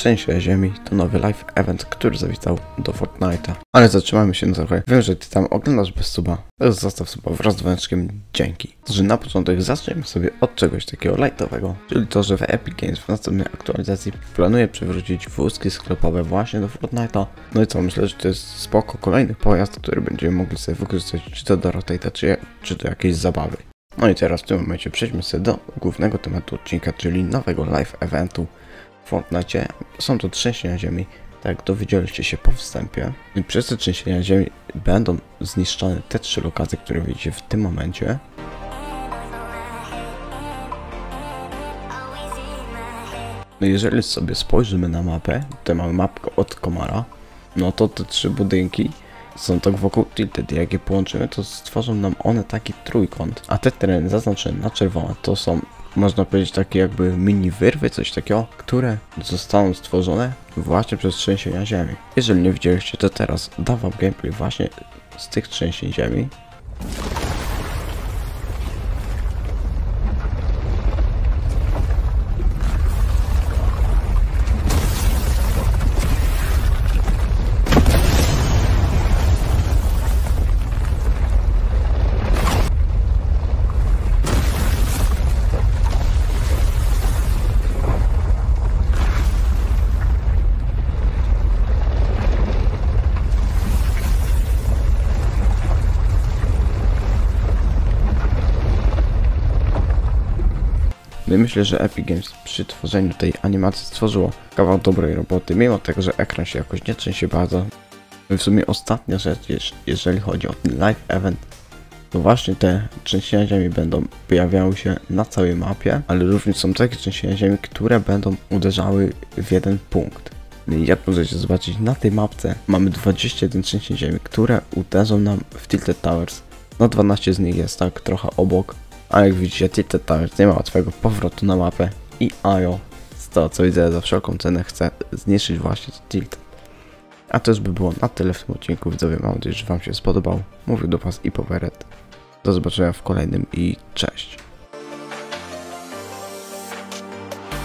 Trzęsienia ziemi to nowy live event, który zawitał do Fortnite'a. Ale zatrzymajmy się na trochę. Wiem, że ty tam oglądasz bez suba. Zostaw suba wraz z dzwoneczkiem. Dzięki. Że na początek zaczniemy sobie od czegoś takiego lightowego, czyli to, że w Epic Games w następnej aktualizacji planuje przywrócić wózki sklepowe właśnie do Fortnite'a. No i co, myślę, że to jest spoko kolejny pojazd, który będziemy mogli sobie wykorzystać czy to do rotate'a, czy do jakiejś zabawy. No i teraz w tym momencie przejdźmy sobie do głównego tematu odcinka, czyli nowego live eventu w Fortnite. Są to trzęsienia ziemi, tak dowiedzieliście się po wstępie. I przez te trzęsienia ziemi będą zniszczone te trzy lokacje, które widzicie w tym momencie. No jeżeli sobie spojrzymy na mapę, tutaj mamy mapkę od komara, no to te trzy budynki są tak wokół Tilted, jak je połączymy, to stworzą nam one taki trójkąt, a te tereny zaznaczone na czerwono to są, można powiedzieć, takie jakby mini wyrwy, coś takiego, które zostaną stworzone właśnie przez trzęsienia ziemi. Jeżeli nie widzieliście, to teraz dam wam gameplay właśnie z tych trzęsień ziemi. No i myślę, że Epic Games przy tworzeniu tej animacji stworzyło kawał dobrej roboty, mimo tego, że ekran się jakoś nie trzęsie bardzo. No i w sumie ostatnia rzecz, jeżeli chodzi o ten live event, to właśnie te trzęsienia ziemi będą pojawiały się na całej mapie, ale również są takie trzęsienia ziemi, które będą uderzały w jeden punkt. No i jak możecie zobaczyć, na tej mapce mamy 21 trzęsień ziemi, które uderzą nam w Tilted Towers. No 12 z nich jest tak trochę obok. A jak widzicie, Tilted Towers nie ma łatwego powrotu na mapę i IO, z tego co widzę, za wszelką cenę chce zniszczyć właśnie Tilted. A to już by było na tyle w tym odcinku, widzowie, mam nadzieję, że wam się spodobał. Mówił do was i Poweret. Do zobaczenia w kolejnym i cześć.